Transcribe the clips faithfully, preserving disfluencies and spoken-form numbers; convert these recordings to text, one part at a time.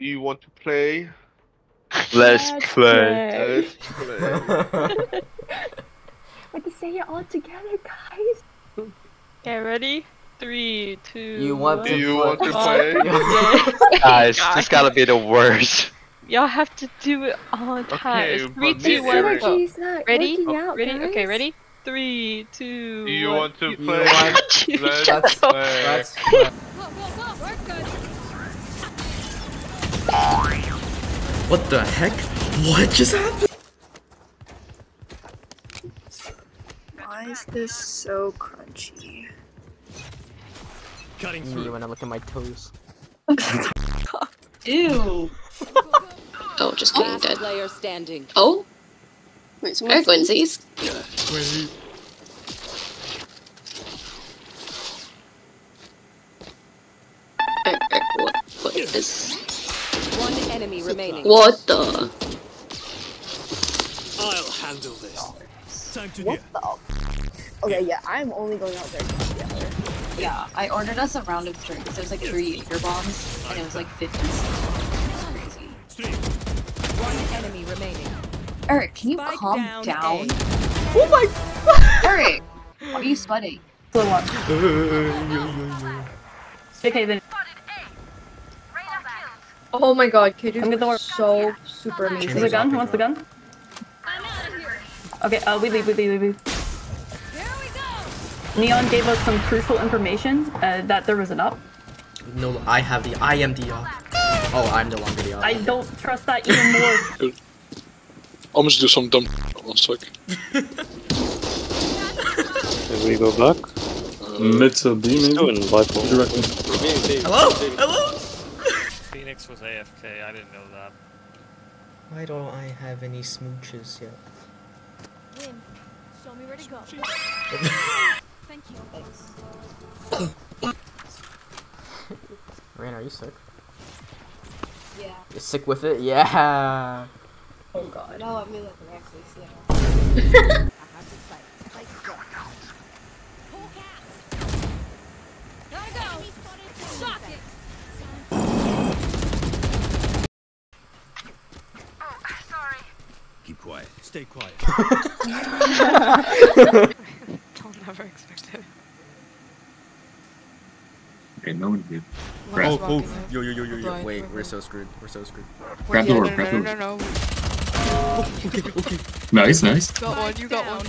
You want to play? Let's, Let's play. play. Let's play. But to say it all together, guys. Okay, ready? Three, two. You want one. to? You want to play? Guys, this gotta be the worst. Y'all have to do it all the time. Okay, it's three, two, one, go. Ready? Out, ready? Guys. Okay, ready? Three, two. Do you one. want to play? You Let's play. Let's play. What the heck? What just happened? Why is this so crunchy? Cutting through when I look at my toes. Ew. Oh, just kidding, dead. Standing. Oh? Wait, so Eric Lindsay's? Yeah. Where is he? Eric, Eric, what, what is this? One enemy remaining. What the? I'll handle this. Time to what the? Okay, yeah, I'm only going out there. Yeah, yeah, I ordered us a round of drinks. There was like three Jaeger bombs, and it was like fifty-six. One enemy remaining. Eric, can you Spike calm down? down? Oh my God! Eric, why are you sweating? So what? Okay then. Oh my God, K J was so super amazing. Who's the gun? Who wants the gun? I'm out of here. Okay, uh, we leave, we leave, we leave. Here we go. Neon gave us some crucial information uh, that there was an up. No, I have the. I am the up. Oh, I'm no longer the op. I don't trust that even more. I'm just do some dumb one sec. Can we go back? Uh, Middle B maybe? Doing Bible. Hello? Hello? Phoenix was A F K, I didn't know that. Why don't I have any smooches yet? Win. Show me where to go. Thank you. Rain, are you sick? Yeah. You're sick with it? Yeah. Oh God. No, I mean like actually sick. I have to fight. Like going out. Who cats? Gotta go. Shock it. Oh, sorry. Keep quiet. Stay quiet. Don't never expect it. Okay, no one did. Oh, oh, yo, yo, yo, yo, yo. Wait, we're so screwed. We're so screwed. Grab the door, grab the door. No, no, no. Okay, okay. Nice, nice. Got one, you got one.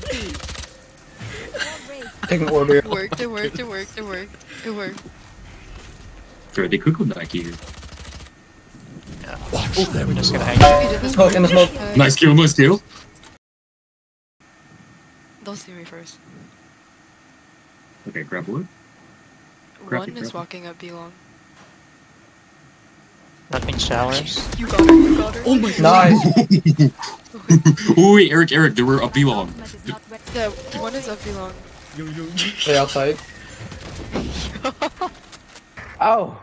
Take an order. It worked, it worked, it worked, it worked. It worked. Sorry, they could go back here. Watch them. We're just gonna hang out. Smoke, in the smoke. Nice kill, nice kill. They'll see me first. Okay, grab wood. One is walking up B long. Nothing showers. You got her, you got her. Oh my God. Nice. Ooh, wait, Eric, Eric, they were up B long. Yeah, one is up B long. Stay outside. Oh.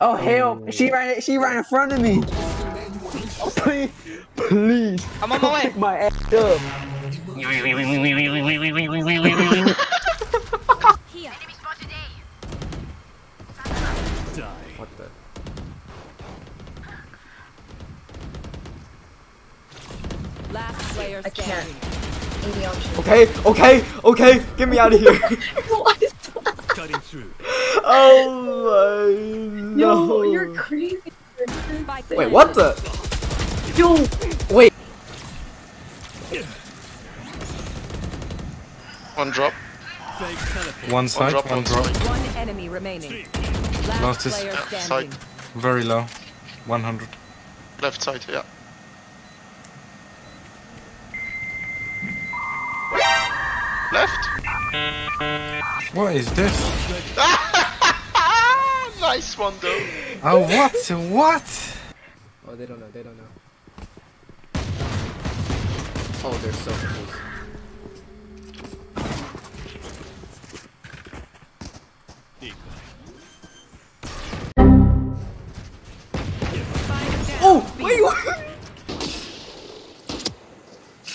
Oh, hell. She ran, she ran in front of me. Oh, please. Please. I'm on my way. Pick my ass up. I can't. Okay, okay, okay, get me out of here. What is that? Cutting through. Oh my Yo, no. You're crazy. Wait, what the? Yo, wait. One drop. One side, one, one drop. One enemy remaining. Last is side. Very low. one hundred. Left side, yeah. Left? What is this? Nice one though. Oh what? What? Oh they don't know, they don't know. Oh they're so close. Oh! Wait what?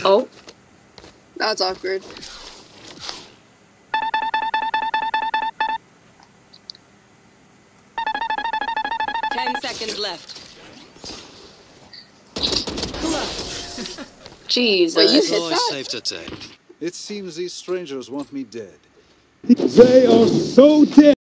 Oh? That's awkward. Ten seconds left. Jesus. Well, you hit that? Saved a day. It seems these strangers want me dead. They are so dead.